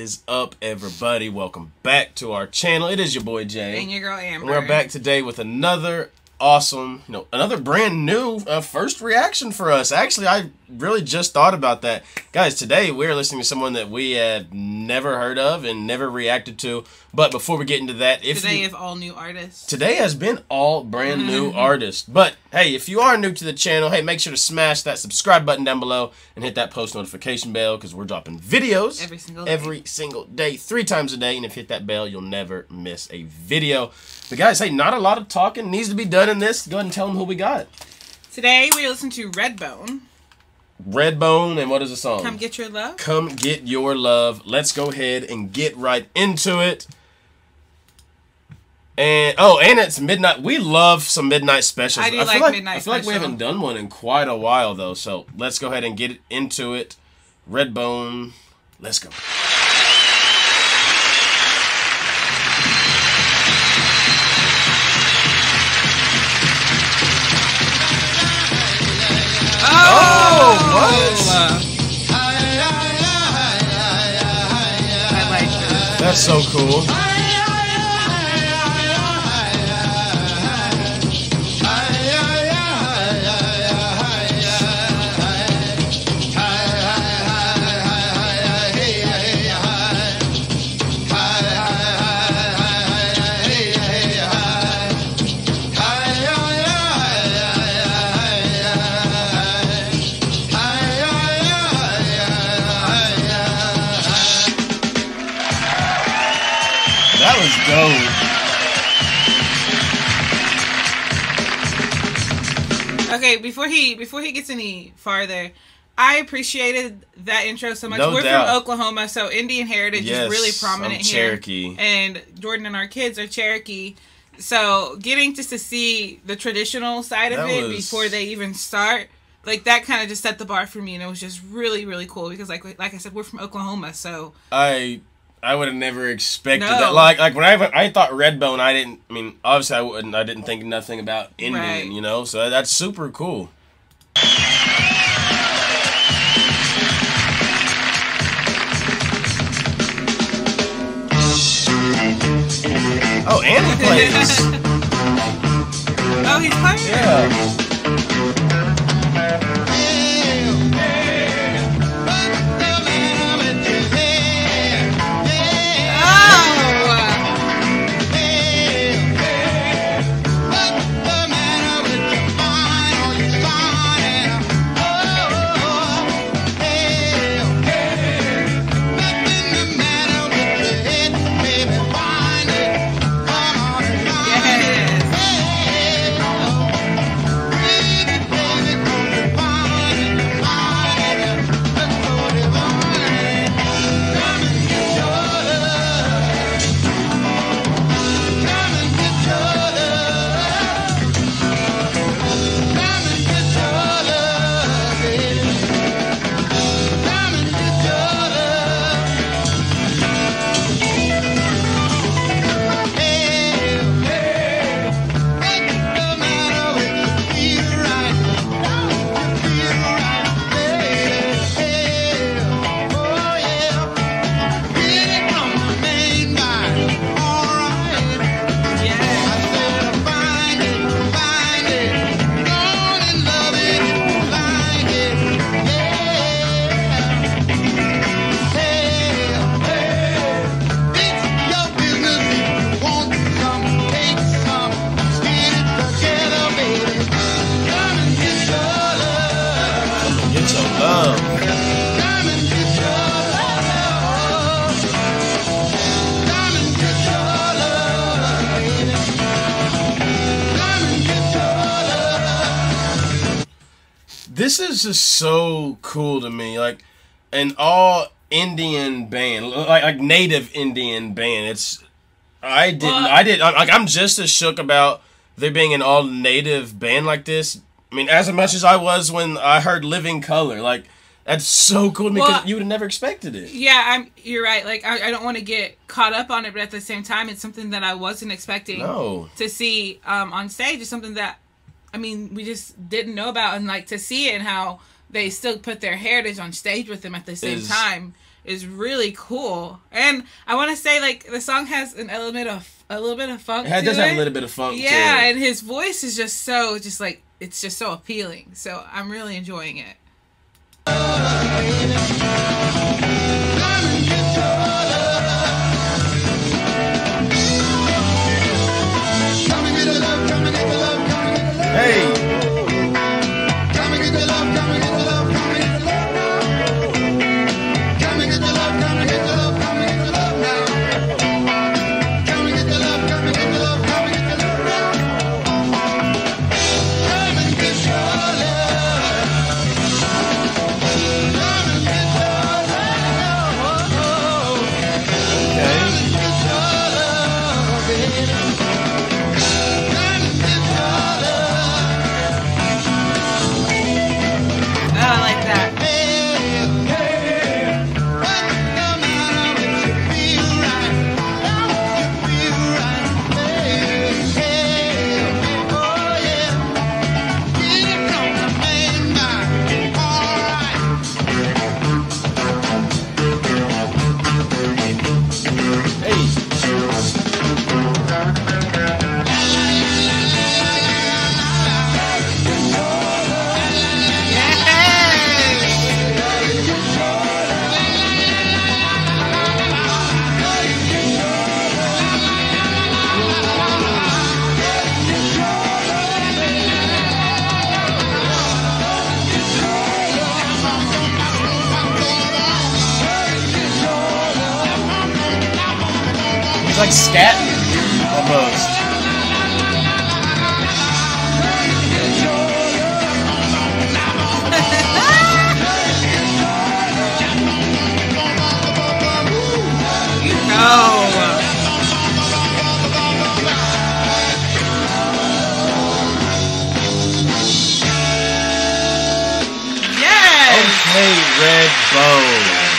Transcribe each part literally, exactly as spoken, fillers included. is up, everybody? Welcome back to our channel. It is your boy Jay and your girl Amber. And we're back today with another awesome, you know, another brand new uh, first reaction for us. Actually, I really just thought about that, guys. Today we're listening to someone that we have never heard of and never reacted to. But before we get into that, if today you, is all new artists. Today has been all brand new artists. But hey, if you are new to the channel, hey, make sure to smash that subscribe button down below and hit that post notification bell, because we're dropping videos every single day. every single day, three times a day. And if you hit that bell, you'll never miss a video. But guys, hey, not a lot of talking needs to be done in this. Go ahead and tell them who we got. Today we listen to Redbone. Redbone, and what is the song? Come Get Your Love. Come Get Your Love. Let's go ahead and get right into it. And oh, and it's midnight. We love some midnight specials. I do I like, like midnight specials. I feel special. like we haven't done one in quite a while though, so let's go ahead and get into it. Redbone, let's go. Oh, what? I like that. That's so cool. Okay, before he before he gets any farther, I appreciated that intro so much. No We're doubt. from Oklahoma, so Indian heritage yes, is really prominent I'm Cherokee. here. And Jordan and our kids are Cherokee. So getting just to see the traditional side that of it was... before they even start, like that kind of just set the bar for me, and it was just really, really cool because like like I said, we're from Oklahoma, so I I would have never expected no. that. Like, like when I I thought Redbone, I didn't. I mean, obviously, I wouldn't. I didn't think nothing about Indian, right. you know. So that's super cool. Oh, and he plays. Oh, he's playing. Yeah. This is just so cool to me, like an all Indian band, like, like native Indian band. It's I didn't, well, I did, like I'm just as shook about there being an all native band like this. I mean, as much as I was when I heard Living Color, like that's so cool to me, because well, you would have never expected it. Yeah, I'm. You're right. Like I, I don't want to get caught up on it, but at the same time, it's something that I wasn't expecting no. to see um, on stage. It's something that. I mean, we just didn't know about, and like to see it and how they still put their heritage on stage with them at the same is, time. is really cool. And I want to say, like, the song has an element of a little bit of funk. It does have a little bit of funk. Yeah, too. And his voice is just so, just like, it's just so appealing. So I'm really enjoying it. Hey. Like scat almost. You know. Yes. Okay, Redbone.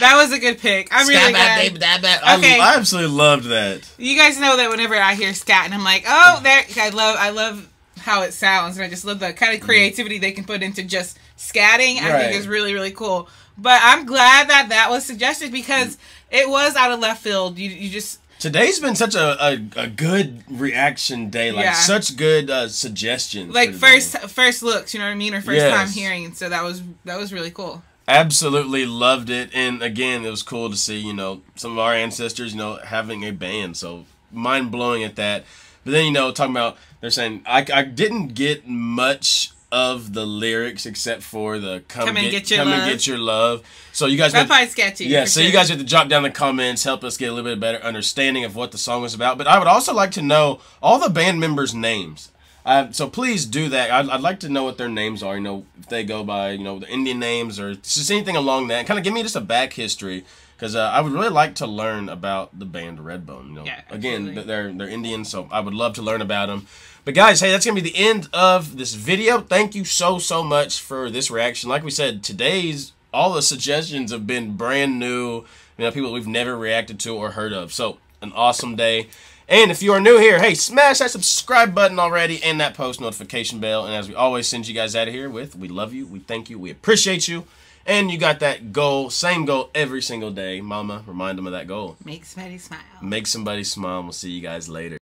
That was a good pick. I'm scat really glad. Baby, that, that. Okay. I, I absolutely loved that. You guys know that whenever I hear scat, and I'm like, oh, there. I love, I love how it sounds, and I just love the kind of creativity they can put into just scatting. I right. think is really, really cool. But I'm glad that that was suggested because it was out of left field. You, you just today's been such a a, a good reaction day, like yeah. such good uh, suggestions, like first first looks. You know what I mean, or first yes. time hearing. And so that was that was really cool. Absolutely loved it, and again, it was cool to see, you know, some of our ancestors, you know, having a band, so mind-blowing at that. But then, you know, talking about, they're saying, I, I didn't get much of the lyrics except for the come, come, and, get, get come and get your love. So you guys, got, sketchy, yeah. So sure. you guys have to drop down the comments, help us get a little bit better understanding of what the song was about. But I would also like to know all the band members' names. Uh, so please do that. I'd, I'd like to know what their names are. You know, if they go by, you know, the Indian names or just anything along that. Kind of give me just a back history because uh, I would really like to learn about the band Redbone. You know, yeah, again, they're they're Indian, so I would love to learn about them. But guys, hey, that's gonna be the end of this video. Thank you so so much for this reaction. Like we said, today's all the suggestions have been brand new. You know, people we've never reacted to or heard of. So an awesome day. And if you are new here, hey, smash that subscribe button already and that post notification bell. And as we always send you guys out of here with, we love you, we thank you, we appreciate you. And you got that goal, same goal every single day. Mama, remind them of that goal. Make somebody smile. Make somebody smile. We'll see you guys later.